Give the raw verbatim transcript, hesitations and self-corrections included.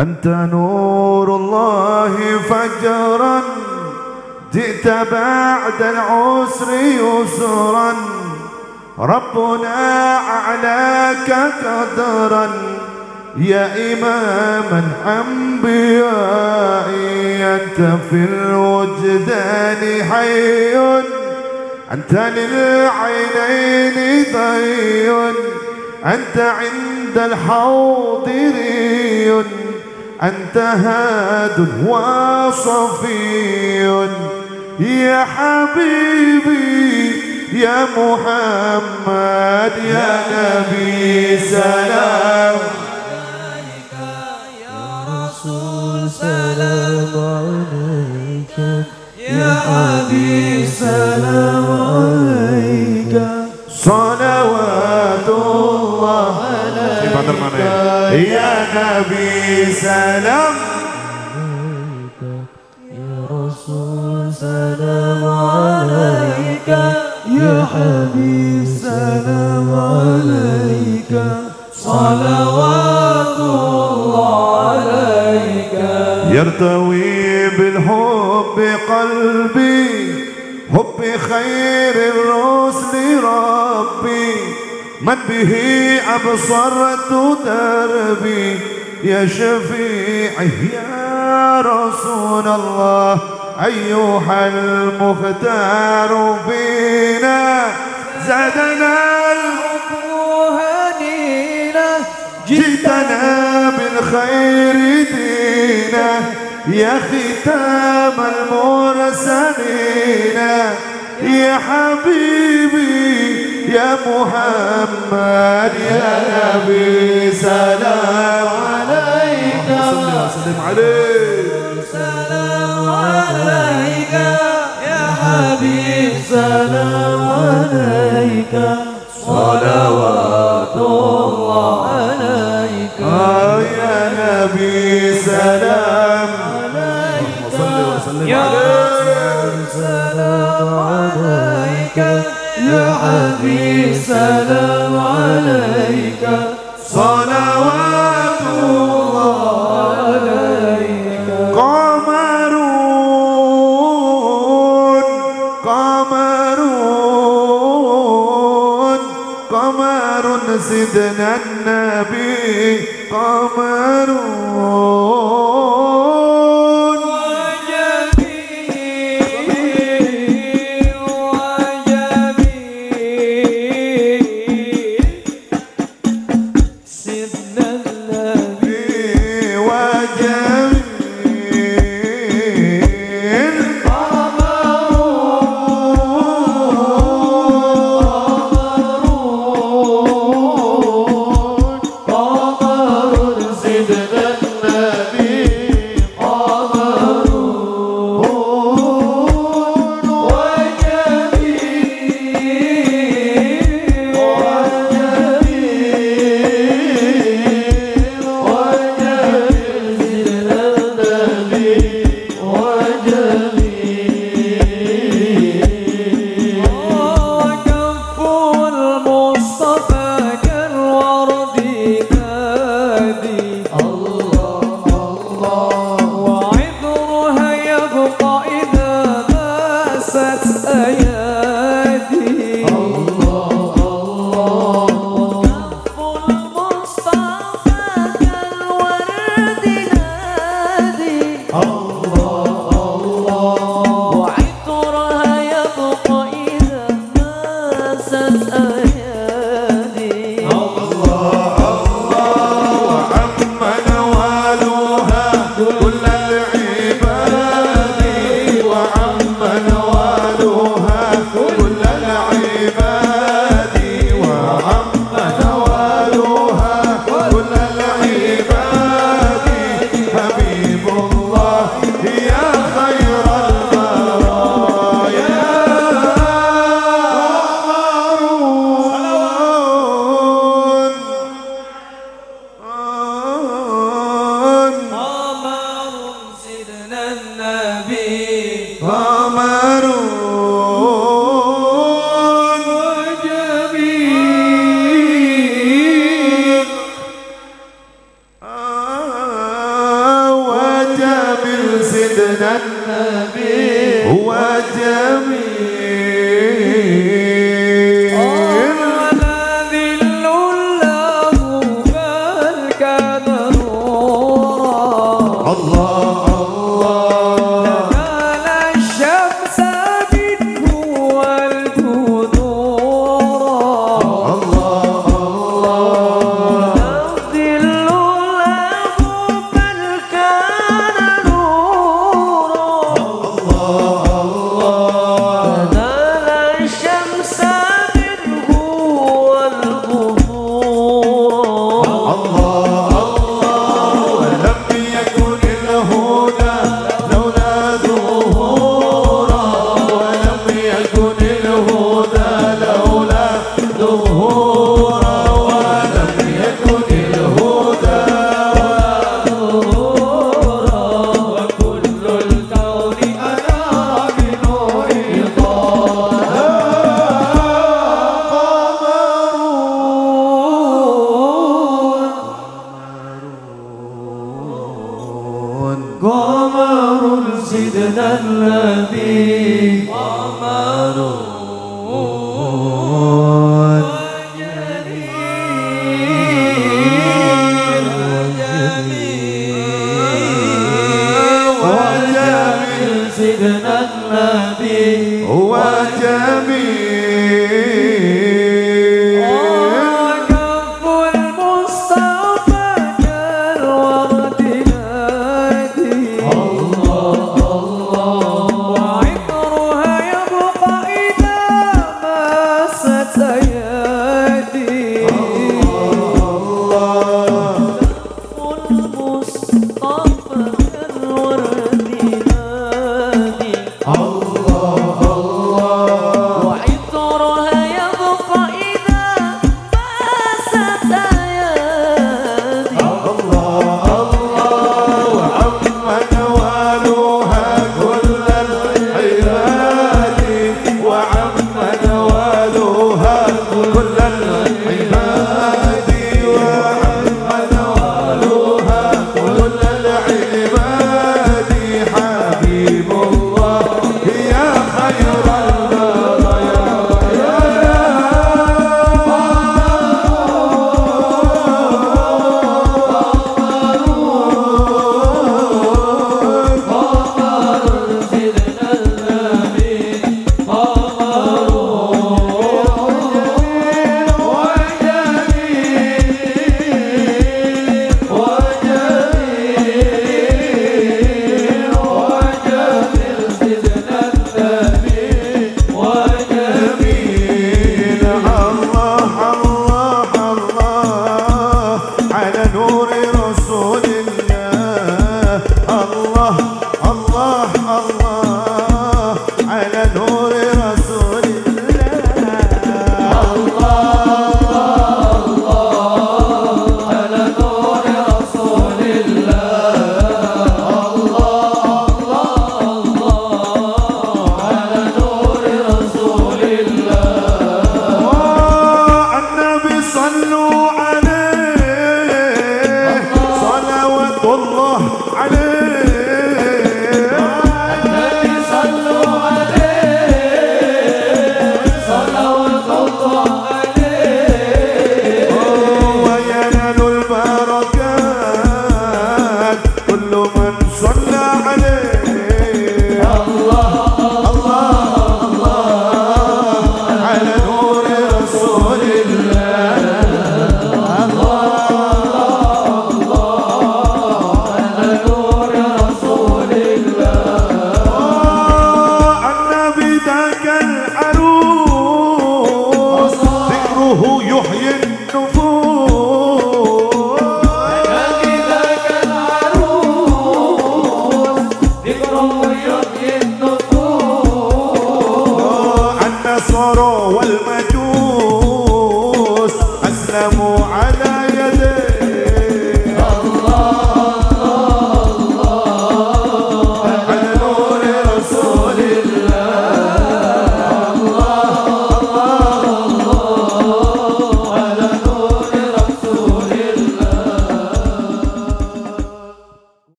أنت نور الله فجرا، جئت بعد العسر يسرا، ربنا أعلاك قدرا يا إمام الأنبياء. أنت في الوجدان حي، أنت للعينين ضي، أنت عند الحاضري، أنت هاد وصفي. يا حبيبي يا محمد يا نبي سلام عليك، يا رسول سلام عليك، يا حبيب سلام عليك، صلوات الله عليك، يا نبي سلام عليك، يا رسول سلام عليك، يا حبيب سلام عليك، صلوات الله عليك. يرتوي بالحب قلبي، حب خير الرسل ربي، من به أبصرت دربي. يا شفيعي يا رسول الله، أيها المختار فينا، زادنا الحب هنينا، جئتنا بالخير دينا، يا ختام المرسلين. يا حبيبي يا محمد يا نبي سلام عليك، صل وسلم عليك، سلام عليك، يا حبيب سلام عليك، صلوات الله عليك، يا نبي سلام عليك، يا رسول سلام عليك، يا حبيب سلام عليك، صلوات الله عليك. قمرون قمرون قمر سيدنا النبي، قمرون Say that. من النبي هو جميل. ولا ذل له بل كان نورا. الله الله. نال الشمس منه والبدورا. الله الله. ولا ذل له بل كان نورا. الله الله. نال الشمس منه والبدورا. الله. لم يكن الهدى لولا ظهورا، ولم يكن الهدى لولا ظهورا، ولم يكن الهدى ظهورا، وكل الكون أنا بنور قمر قمر سيدنا النبي قمر وجميل وجميل سيدنا النبي هو جميل. وكف المصطفى كالورد نادي. الله الله. وعطرها يبقى إذا مست أيادي. الله كف المصطفى كالورد نادي. الله الله. وعطرها يبقى إذا مست أيادي. الله الله. وعم نوالها كل العباد، وعم نوالها كل العباد، وعم نوالها كل العباد. حبيب الله يا خير عليه صلوات الله عليه.